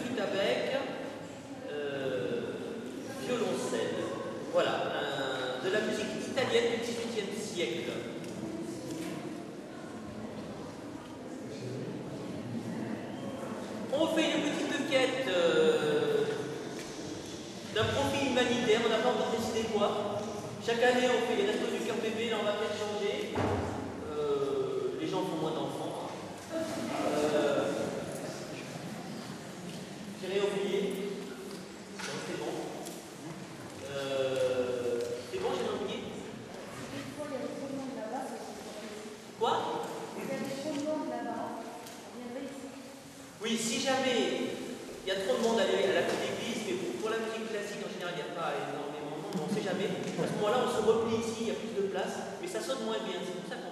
flûte à bec, violoncelle. Voilà, de la musique italienne du XVIIIe siècle. On fait une petite quête d'un profil humanitaire, on n'a pas encore décidé quoi. Chaque année, on fait les restos du cœur bébé, là on va peut-être changer. Les gens font moins d'enfants. J'ai rien oublié. C'est bon. C'est bon, j'ai rien oublié. Quoi? Oui, si jamais il y a trop de monde à la petite église, mais pour la musique classique en général, il n'y a pas énormément de monde, on ne sait jamais. À ce moment-là, on se replie ici, il y a plus de place, mais ça sonne moins bien. C'est pour ça qu'on